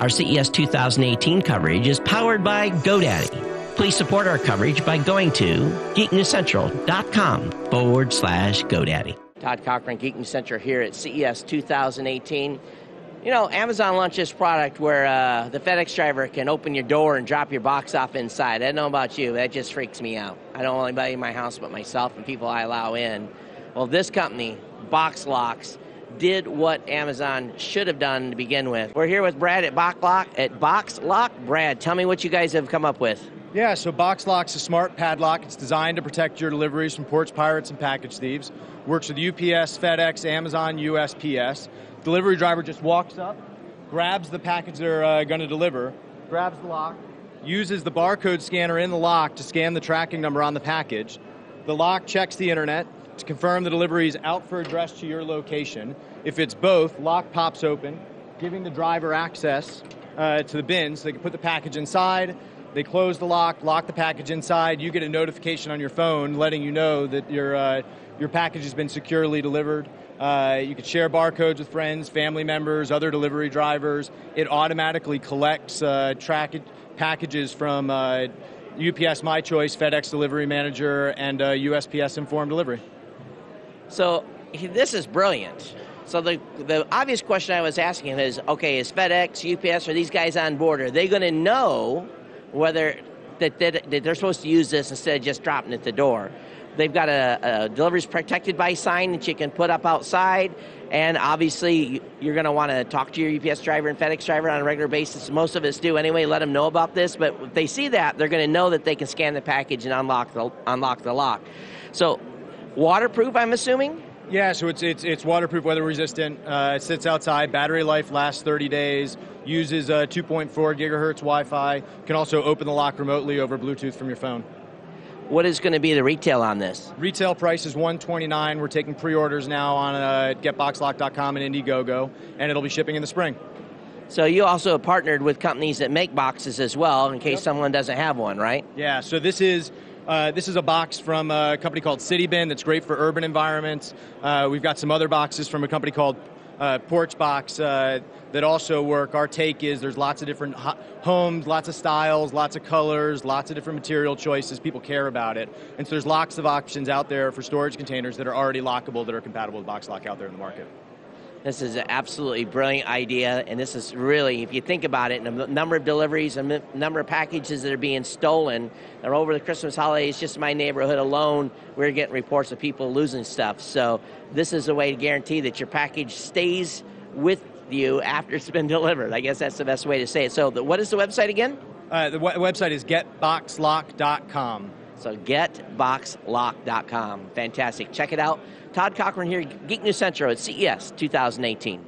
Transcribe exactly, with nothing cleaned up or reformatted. Our C E S twenty eighteen coverage is powered by GoDaddy. Please support our coverage by going to geek news central dot com forward slash GoDaddy. Todd Cochran, Geek News Central here at C E S twenty eighteen. You know, Amazon launched this product where uh, the FedEx driver can open your door and drop your box off inside. I don't know about you, that just freaks me out. I don't want anybody in my house but myself and people I allow in. Well, this company, BoxLock, did what Amazon should have done to begin with. We're here with Brad at BoxLock. At BoxLock, Brad, tell me what you guys have come up with. Yeah, so BoxLock's a smart padlock. It's designed to protect your deliveries from porch pirates and package thieves. Works with U P S, FedEx, Amazon, U S P S. Delivery driver just walks up, grabs the package they're uh, going to deliver, grabs the lock, uses the barcode scanner in the lock to scan the tracking number on the package. The lock checks the internet to confirm the delivery is out for address to your location. If it's both, lock pops open, giving the driver access uh, to the bin so they can put the package inside. They close the lock, lock the package inside. You get a notification on your phone letting you know that your uh, your package has been securely delivered. Uh, you can share barcodes with friends, family members, other delivery drivers. It automatically collects uh, track packages from uh, U P S My Choice, FedEx Delivery Manager, and uh, U S P S Informed Delivery. So this is brilliant. So the, the obvious question I was asking him is, okay, is FedEx, U P S, are these guys on board? Are they going to know whether that, that, that they're supposed to use this instead of just dropping it at the door? They've got a, a deliveries protected by sign that you can put up outside, and obviously you're going to want to talk to your U P S driver and FedEx driver on a regular basis. Most of us do anyway. Let them know about this, but if they see that, they're going to know that they can scan the package and unlock the unlock the lock. So waterproof, I'm assuming? Yeah, so it's it's, it's waterproof, weather resistant. Uh, it sits outside. Battery life lasts thirty days. Uses uh, two point four gigahertz Wi-Fi. Can also open the lock remotely over Bluetooth from your phone. What is going to be the retail on this? Retail price is one hundred twenty-nine dollars. We're taking pre-orders now on uh, get box lock dot com and Indiegogo, and it'll be shipping in the spring. So you also have partnered with companies that make boxes as well, in case yep. someone doesn't have one, right? Yeah, so this is uh, this is a box from a company called CityBin that's great for urban environments. Uh, we've got some other boxes from a company called uh, PorchBox uh, that also work. Our take is there's lots of different ho homes, lots of styles, lots of colors, lots of different material choices. People care about it. And so there's lots of options out there for storage containers that are already lockable, that are compatible with BoxLock out there in the market. This is an absolutely brilliant idea, and this is really, if you think about it, the number of deliveries, the number of packages that are being stolen, and over the Christmas holidays, just in my neighborhood alone, we're getting reports of people losing stuff. So this is a way to guarantee that your package stays with you after it's been delivered. I guess that's the best way to say it. So the, what is the website again? Uh, the w website is get box lock dot com. So get box lock dot com. Fantastic. Check it out. Todd Cochran here, Geek News Central at C E S twenty eighteen.